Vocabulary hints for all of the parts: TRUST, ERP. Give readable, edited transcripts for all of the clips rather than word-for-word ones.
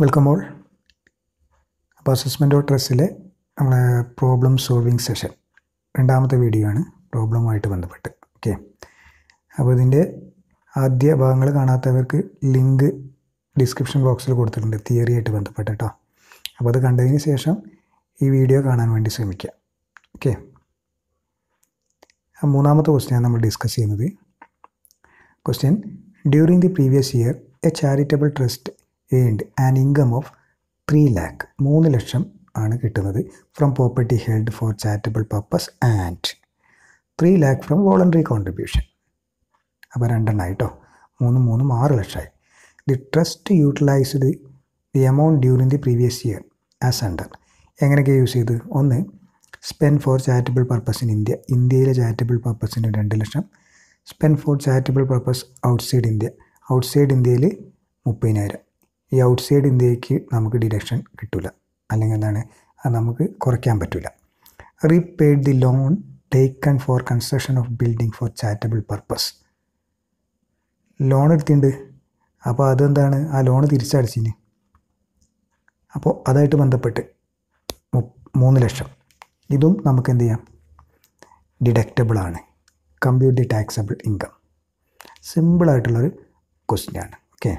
Welcome all. Assessment of trust is a problem solving session. This video is a problem. Okay. Now, the link in the description box. Theory. Now, the content is this video. Okay. Now, we discuss the question. During the previous year, a charitable trust earned an income of 3 lakh from property held for charitable purpose and 3 lakh from voluntary contribution. The trust utilized the amount during the previous year as under. Spend for charitable purpose in India. India charitable purpose in 2 lakh. Spend for charitable purpose outside India. Outside India is 30,000. Outside India we have a deduction. Repaid the loan taken for construction of building for charitable purpose. Loan is deductible. Compute the taxable income. Simple question. Okay.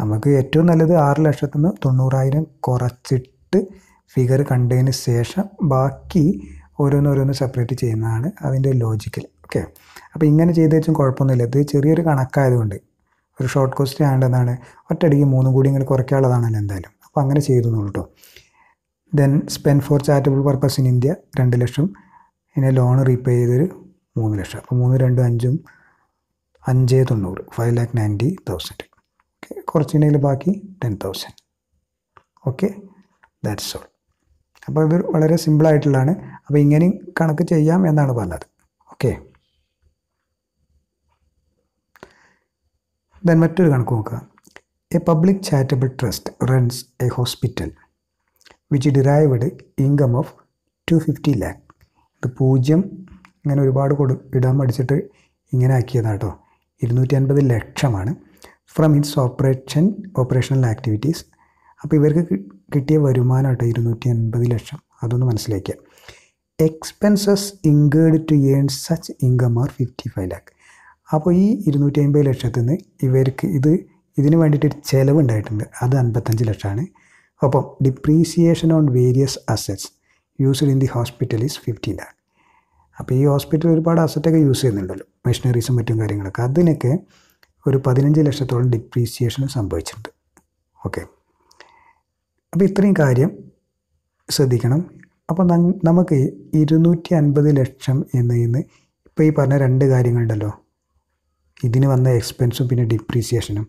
നമുക്ക് ഏറ്റവും നല്ലത് 6 ലക്ഷത്തിൽ നിന്ന് 90000 കുറച്ചിട്ട് figure കണ്ടതിന് ശേഷം ബാക്കി ഓരോന്നോരോന്ന് സെപ്പറേറ്റ് ചെയ്യുന്നതാണ് അതിന്റെ ലോജിക്കൽ. ഓക്കേ അപ്പോൾ ഇങ്ങനെ ചെയ്തേച്ചും കുഴപ്പമൊന്നുമില്ല. ഇത് ചെറിയൊരു കണക്കായതുകൊണ്ട് ഒരു ഷോർട്ട് ക്വസ്റ്റ്യൻ ആണെന്നാണ് ഒറ്റയടിക്ക് 3 കൂടി ഇങ്ങനെ കുറയ്ക്കാനുള്ളതാണല്ലോ എന്തായാലും. അപ്പോൾ അങ്ങനെ ചെയ്തുന്നുള്ളൂ. Then spend for charitable purpose in India 2 ലക്ഷം ഇനി ലോൺ റീപേ ചെയ്തൊരു 3 ലക്ഷം. അപ്പോൾ 3 2 5 590 5,90,000. Korchinil baki 10,000. Okay, that's all. Appo idu valare simple aayittullana. Appo ingane kanakku cheyyam ennaanu parnathu. Okay. Then mattoru kanakku nokka. A public charitable trust runs a hospital which derived income of 250 lakh. The poojam ingane oru paadu kodu idam adichittu ingane aakiyadato 250 lakshamaanu. From its operational activities. Now, we have to expenses incurred to earn such income are 55 lakh. Now, this is the same thing. Now, depreciation on various assets used in the hospital is 50 lakh. Now, this hospital is used in the machinery. ഒരു 15 ലക്ഷത്തോളം depreciation സംഭവിച്ചിട്ടുണ്ട്. Okay. അപ്പോൾ ഇത്രയും കാര്യം ശ്രദ്ധിക്കണം. അപ്പോൾ നമുക്ക് 250 ലക്ഷം എന്നതിനെ ഇപ്പോൾ ഈ പറഞ്ഞ രണ്ട് കാര്യങ്ങളുണ്ടല്ലോ. ഇതിന് വന്ന എക്സ്പെൻസും പിന്നെ ഡിപ്രീസിയേഷനും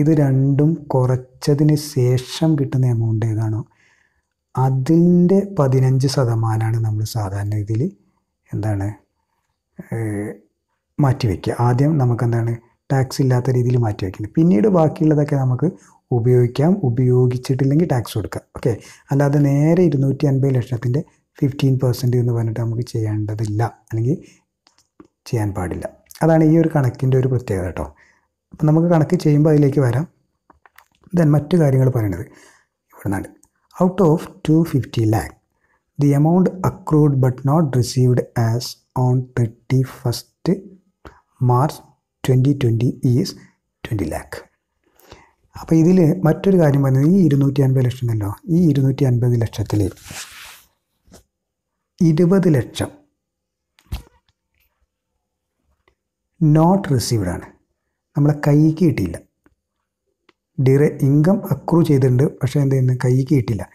ഇത് രണ്ടും കുറച്ചതിന് ശേഷം കിട്ടുന്ന എമൗണ്ട് ഏതാണോ അതിന്റെ 15% ആണ് നമ്മൾ സാധാരണ ഇതിൽ എന്താണ് മാറ്റി വെക്കുക. ആദ്യം നമുക്ക് എന്താണ് Tax इल्ला तर इधील मार्च आएगी ना पिन्ने डो बाकी इल्ला तक नामक उपयोगिक्याम उपयोगिचिट लंगे tax उड़का ओके अलावा तो नहरे इडनो टियन बेल अच्छा तिन्दे 15% इडनो बने टाइम के चेयर अंडा तो इल्ला अलगे चेयर पार्ट इल्ला अलावा ये एक कानक किंडे एक प्रत्येक रहता तो नामक कानक के चेयर बाई लेके वायरा देन मट्टे गाड़ियाँ Out of 250 lakh, the amount accrued but not received as on 31st March 2020 is 20 lakh. അപ്പോൾ ഇതിൽ മറ്റൊരു കാര്യം പറയുന്നത് ഈ 250 ലക്ഷം അല്ലോ ഈ 250 ലക്ഷത്തിൽ 20 ലക്ഷം നോട്ട് റിസീവ്ഡ് ആണ്. നമ്മളെ കയ്യിൽ കിട്ടിയില്ല. ഇൻകം അക്രൂ ചെയ്തിട്ടുണ്ട് പക്ഷേ എന്ത് ചെയ്യുന്നു കയ്യിൽ കിട്ടിയില്ല.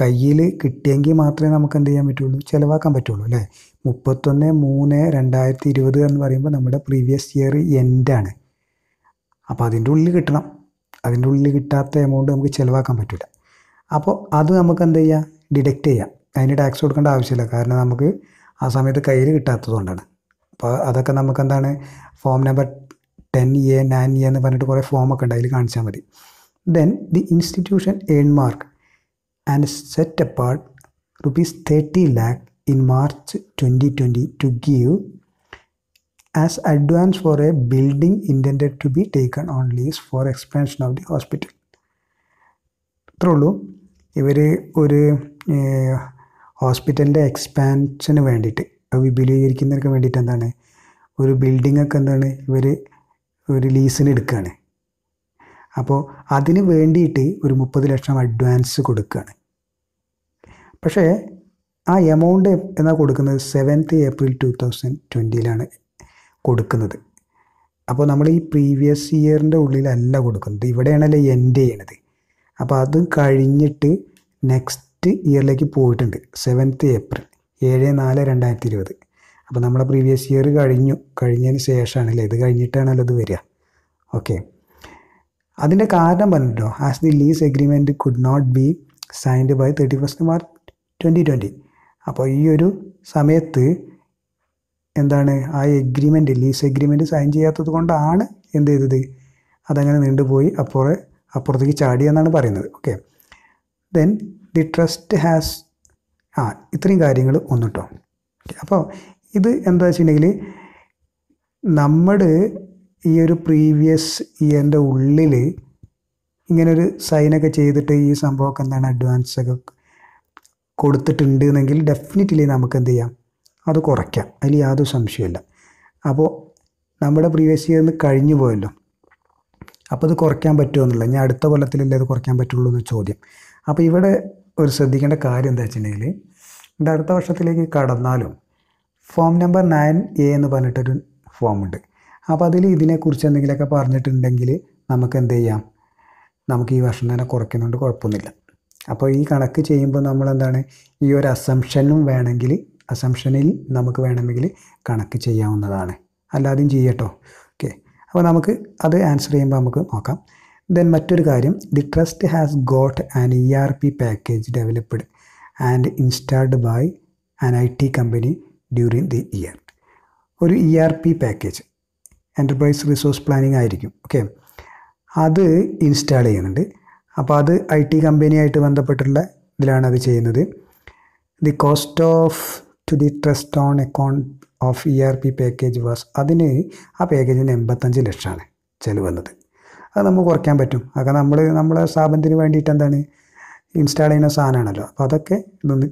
കയ്യിൽ കിട്ടിയെങ്കിൽ മാത്രമേ നമുക്ക് എന്ത് ചെയ്യാൻ പറ്റുള്ളൂ ചിലവാക്കാൻ പറ്റുള്ളൂ അല്ലേ. 31/3/2020 എന്ന് പറയുമ്പോൾ നമ്മുടെ പ്രീവിയസ് ഇയർ എൻഡാണ്. അപ്പോൾ അതിൻ്റെ ഉള്ളിൽ കിട്ടണം. അതിൻ്റെ ഉള്ളിൽ കിട്ടാത്ത എമൗണ്ട് നമുക്ക് ചിലവാക്കാൻ പറ്റില്ല. അപ്പോൾ അത് നമുക്ക് എന്ത് ചെയ്യുക, ഡിഡക്റ്റ് ചെയ്യാം. അതിന് ടാക്സ് കൊടുക്കേണ്ട ആവശ്യമില്ല, കാരണം നമുക്ക് ആ സമയത്ത് കയ്യിൽ കിട്ടാത്തതുകൊണ്ടാണ്. അപ്പോൾ അതൊക്കെ നമുക്ക് എന്താണ്, ഫോം നമ്പർ 10A 9A എന്ന് പറഞ്ഞിട്ട് കുറേ ഫോമൊക്കെ ഉണ്ട്, അതിൽ കാണിച്ചാൽ മതി. Then the institution earn mark and set apart ₹30 lakh in March 2020 to give as advance for a building intended to be taken on lease for expansion of the hospital. ഇത്രയുള്ളൂ. ഇവർ ഒരു ഹോസ്പിറ്റലിൻ്റെ എക്സ്പാൻഷന് വേണ്ടിയിട്ട് വിപുലീകരിക്കുന്നവർക്ക് വേണ്ടിയിട്ട് എന്താണ്, ഒരു ബിൽഡിംഗ് ഒക്കെ എന്താണ് ഇവർ ഒരു ലീസിന് എടുക്കുകയാണ്. അപ്പോൾ അതിന് വേണ്ടിയിട്ട് ഒരു ₹30 ലക്ഷം അഡ്വാൻസ് കൊടുക്കുകയാണ്. പക്ഷേ ആ എമൗണ്ട് എന്നാൽ കൊടുക്കുന്നത് 7th April 2020 കൊടുക്കുന്നത്. അപ്പോൾ നമ്മൾ ഈ പ്രീവിയസ് ഇയറിൻ്റെ ഉള്ളിലല്ല കൊടുക്കുന്നത്, ഇവിടെയാണല്ലോ എൻഡ് ചെയ്യണത്. അപ്പോൾ അത് കഴിഞ്ഞിട്ട് നെക്സ്റ്റ് ഇയറിലേക്ക് പോയിട്ടുണ്ട്. 7th April 7/4/2020. അപ്പോൾ നമ്മളെ പ്രീവിയസ് ഇയർ കഴിഞ്ഞതിന് ശേഷമാണല്ലേ ഇത്, കഴിഞ്ഞിട്ടാണല്ലോ ഇത് വരിക. ഓക്കെ, അതിൻ്റെ കാരണം പറഞ്ഞിട്ടോ, as the lease agreement could not be signed by 31st March 2020. അപ്പോൾ ഈ ഒരു സമയത്ത് എന്താണ്, ആ എഗ്രിമെൻറ്റ്, ലീസ് എഗ്രിമെൻറ്റ് സൈൻ ചെയ്യാത്തത് കൊണ്ടാണ് എന്ത് ചെയ്തത്, അതങ്ങനെ നീണ്ടുപോയി അപ്പുറത്തേക്ക് ചാടി എന്നാണ് പറയുന്നത്. Okay, then the trust has ഇത്രയും കാര്യങ്ങൾ ഒന്നിട്ടോ. അപ്പോൾ ഇത് എന്താ വെച്ചിട്ടുണ്ടെങ്കിൽ, നമ്മുടെ ഈ ഒരു പ്രീവിയസ് ഇയറിൻ്റെ ഉള്ളിൽ ഇങ്ങനൊരു സൈനൊക്കെ ചെയ്തിട്ട് ഈ സംഭവമൊക്കെ എന്താണ് അഡ്വാൻസൊക്കെ കൊടുത്തിട്ടുണ്ട് എന്നെങ്കിൽ ഡെഫിനറ്റ്ലി നമുക്ക് എന്ത് ചെയ്യാം, അത് കുറയ്ക്കാം, അതിൽ യാതൊരു സംശയമില്ല. അപ്പോൾ നമ്മുടെ പ്രീവിയസ് ഇയർന്ന് കഴിഞ്ഞു പോയല്ലോ, അപ്പോൾ അത് കുറയ്ക്കാൻ പറ്റുമോ എന്നുള്ള, ഞാൻ അടുത്ത കൊല്ലത്തിലല്ലേ അത് കുറയ്ക്കാൻ പറ്റുള്ളൂ എന്ന് ചോദ്യം. അപ്പോൾ ഇവിടെ ഒരു ശ്രദ്ധിക്കേണ്ട കാര്യം എന്താ വെച്ചിട്ടുണ്ടെങ്കിൽ, ഇവിടെ അടുത്ത വർഷത്തിലേക്ക് കടന്നാലും ഫോം നമ്പർ 9A എന്ന് പറഞ്ഞിട്ടൊരു ഫോമുണ്ട്. അപ്പോൾ അതിൽ ഇതിനെക്കുറിച്ച് എന്തെങ്കിലുമൊക്കെ പറഞ്ഞിട്ടുണ്ടെങ്കിൽ നമുക്ക് എന്ത് ചെയ്യാം, നമുക്ക് ഈ വർഷം തന്നെ കുറയ്ക്കുന്നതുകൊണ്ട് കുഴപ്പമൊന്നുമില്ല. അപ്പോൾ ഈ കണക്ക് ചെയ്യുമ്പോൾ നമ്മളെന്താണ്, ഈ ഒരു അസംഷനിൽ നമുക്ക് വേണമെങ്കിൽ കണക്ക് ചെയ്യാവുന്നതാണ്, അല്ലാതെയും ചെയ്യട്ടോ. ഓക്കെ, അപ്പോൾ നമുക്ക് അത് ആൻസർ ചെയ്യുമ്പോൾ നമുക്ക് നോക്കാം. ദെൻ മറ്റൊരു കാര്യം, the trust has got an ERP package developed and installed by an IT company during the year. ഒരു ERP package, enterprise resource planning ആയിരിക്കും. ഓക്കെ, അത് ഇൻസ്റ്റാൾ ചെയ്യുന്നുണ്ട്. അപ്പോൾ അത് IT കമ്പനിയായിട്ട് ബന്ധപ്പെട്ടുള്ള ഇതിലാണ് അത് ചെയ്യുന്നത്. The cost of to the trust on account of ERP package was, ആ പാക്കേജിന് ₹85 ലക്ഷമാണ് ചിലവ് വന്നത്. അത് നമുക്ക് കുറയ്ക്കാൻ പറ്റും. അതൊക്കെ നമ്മളെ സ്ഥാപനത്തിന് വേണ്ടിയിട്ട് എന്താണ് ഇൻസ്റ്റാൾ ചെയ്യുന്ന സാധനമാണല്ലോ. അപ്പോൾ അതൊക്കെ ഇതൊന്ന്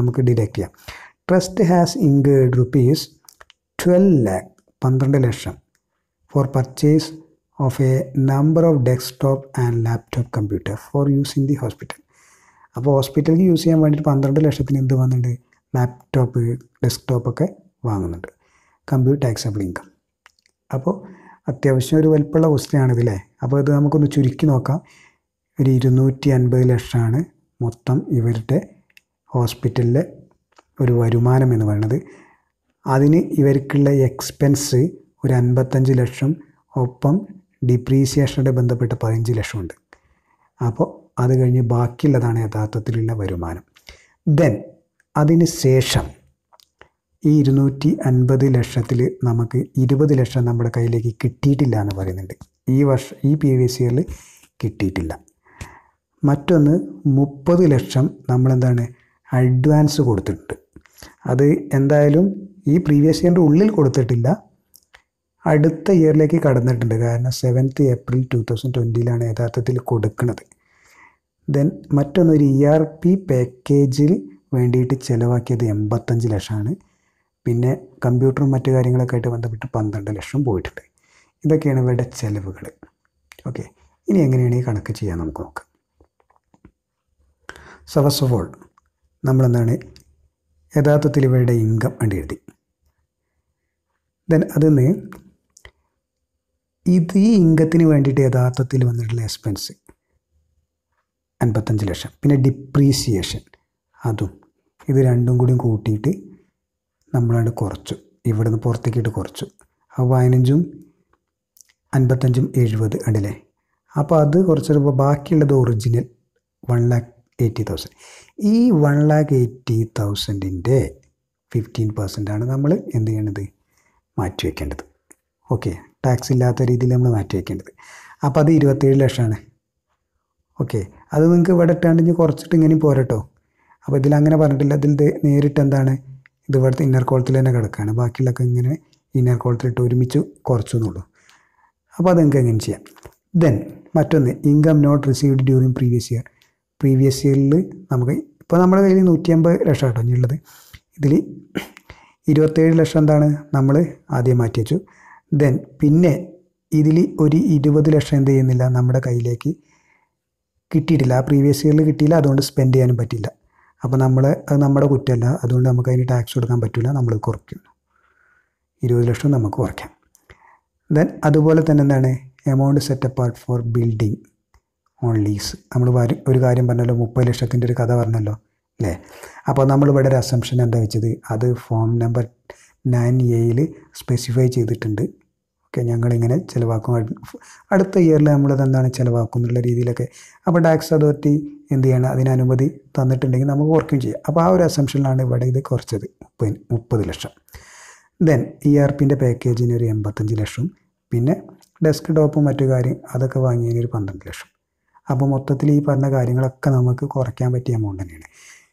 നമുക്ക് ഡിഡക്റ്റ് ചെയ്യാം. ട്രസ്റ്റ് ഹാസ് ഇൻകേർഡ് ₹12 lakh ₹12 ലക്ഷം for purchase of a number of desktop and laptop computer for use in the hospital. അപ്പോൾ ഹോസ്പിറ്റലിൽ യൂസ് ചെയ്യാൻ വേണ്ടിയിട്ട് ₹12 ലക്ഷത്തിന് എന്ത് വന്നിട്ടുണ്ട്, ലാപ്ടോപ്പ്, ഡെസ്ക്ടോപ്പൊക്കെ വാങ്ങുന്നുണ്ട്. Computer taxable income. അപ്പോൾ അത്യാവശ്യം ഒരു വലിപ്പമുള്ള ക്വസ്റ്റ്യനാണിതില്ലേ. അപ്പോൾ ഇത് നമുക്കൊന്ന് ചുരുക്കി നോക്കാം. ഒരു ₹250 ലക്ഷമാണ് മൊത്തം ഇവരുടെ ഹോസ്പിറ്റലിലെ ഒരു വരുമാനം എന്ന് പറയുന്നത്. അതിന് ഇവർക്കുള്ള എക്സ്പെൻസ് ഒരു ₹55 ലക്ഷം, ഒപ്പം ഡിപ്രീസിയേഷനോട് ബന്ധപ്പെട്ട് ₹15 ലക്ഷമുണ്ട്. അപ്പോൾ അത് കഴിഞ്ഞ് ബാക്കിയുള്ളതാണ് യഥാർത്ഥത്തിലുള്ള വരുമാനം. ദെൻ അതിന് ശേഷം ഈ ₹250 ലക്ഷത്തിൽ നമുക്ക് ₹20 ലക്ഷം നമ്മുടെ കയ്യിലേക്ക് കിട്ടിയിട്ടില്ല എന്ന് പറയുന്നുണ്ട്. ഈ പ്രീവിയസ് ഇയറിൽ കിട്ടിയിട്ടില്ല. മറ്റൊന്ന്, ₹30 ലക്ഷം നമ്മളെന്താണ് അഡ്വാൻസ് കൊടുത്തിട്ടുണ്ട്. അത് എന്തായാലും ഈ പ്രീവിയസ് ഇയറിൻ്റെ ഉള്ളിൽ കൊടുത്തിട്ടില്ല, അടുത്ത ഇയറിലേക്ക് കടന്നിട്ടുണ്ട്. കാരണം 7th April 2020 യഥാർത്ഥത്തിൽ കൊടുക്കുന്നത്. ദെൻ മറ്റൊന്നൊരു ERP പാക്കേജിൽ വേണ്ടിയിട്ട് ചിലവാക്കിയത് ₹85 ലക്ഷമാണ്. പിന്നെ കമ്പ്യൂട്ടറും മറ്റു കാര്യങ്ങളൊക്കെ ആയിട്ട് ബന്ധപ്പെട്ട് ₹12 ലക്ഷം പോയിട്ടുണ്ട്. ഇതൊക്കെയാണ് ഇവരുടെ ചിലവുകൾ. ഓക്കെ, ഇനി എങ്ങനെയാണ് ഈ കണക്ക് ചെയ്യാൻ നമുക്ക് നോക്കാം. സോ ഫസ്റ്റ് ഓഫ് ഓൾ നമ്മളെന്താണ് യഥാർത്ഥത്തിൽ ഇവരുടെ ഇൻകം വേണ്ടി എഴുതി. ദെൻ അതിന്ന് ഈ ഇൻകത്തിന് വേണ്ടിയിട്ട് യഥാർത്ഥത്തിൽ വന്നിട്ടുള്ള എക്സ്പെൻസ് ₹55 ലക്ഷം, പിന്നെ ഡിപ്രീസിയേഷൻ അതും ഇത് രണ്ടും കൂടി കൂട്ടിയിട്ട് നമ്മളാണ് കുറച്ചു, ഇവിടെ നിന്ന് പുറത്തേക്കിട്ട് കുറച്ചു. അപ്പോൾ 15 + 55 = 70 അല്ലേ. അപ്പോൾ അത് കുറച്ച് ബാക്കിയുള്ളത് original 1 lakh 1,80,000. E 1,80,000 in day 15% and number in the end of the match weekend. Okay, tax in latter match weekend. Apadi 27 lakh. Okay, other than what a turn in your court sitting any porato. About the Langana Parantilla near it and then the word inner court and a garcana, Bakilakangene, inner court to Michu, Corsunudo. Abadangangia. Then, Matone, income not received during previous year. Previous year, Namaki, Panamada in Utiamba, Rashaton, Yilade, Italy, Idothade Lashandana, Namade, Adi Matechu. Then, Pinne, Idili, Uri, Idiva the Lashande in the Namada Kailaki. Kitilla, previous year, Kitilla don't spend any batilla. Upon a number of Utella, Adundamaka tax would come batilla, number of cork. It was less than Namakorka. Then Adubolathan amount set apart for building on lease. Regarding Banalo Mupile secondary Kadavarnalo. Upon number better assumption and the other form number 9 yearly specify Chiditende. ഞങ്ങളിങ്ങനെ ചിലവാക്കും അടുത്ത ഇയറിൽ നമ്മൾ എന്താണ് ചിലവാക്കും എന്നുള്ള രീതിയിലൊക്കെ അപ്പോൾ tax authority എന്ത് ചെയ്യണം അതിന് അനുമതി തന്നിട്ടുണ്ടെങ്കിൽ നമുക്ക് വർക്കും ചെയ്യാം അപ്പോൾ ആ ഒരു അസംപ്ഷനിലാണ് ഇവിടെ ഇത് കുറച്ചത് 30 ലക്ഷം ദെൻ ഇആർപിന്റെ പാക്കേജിന് ഒരു 85 ലക്ഷം പിന്നെ ഡെസ്ക് ടോപ്പും മറ്റു കാര്യം അതൊക്കെ വാങ്ങിയതിന് ഒരു 12 ലക്ഷം അപ്പോൾ മൊത്തത്തിൽ ഈ പറഞ്ഞ കാര്യങ്ങളൊക്കെ നമുക്ക് കുറയ്ക്കാൻ പറ്റിയ എമൗണ്ട് തന്നെയാണ്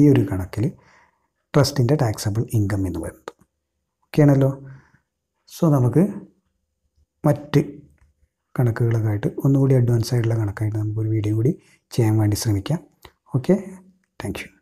ഈ ഒരു കണക്കിൽ ട്രസ്റ്റിന്റെ ടാക്സബിൾ ഇൻകം എന്ന് പറയുന്നത് ഓക്കേ ആണല്ലോ So, we will do one more advanced video. Okay, thank you.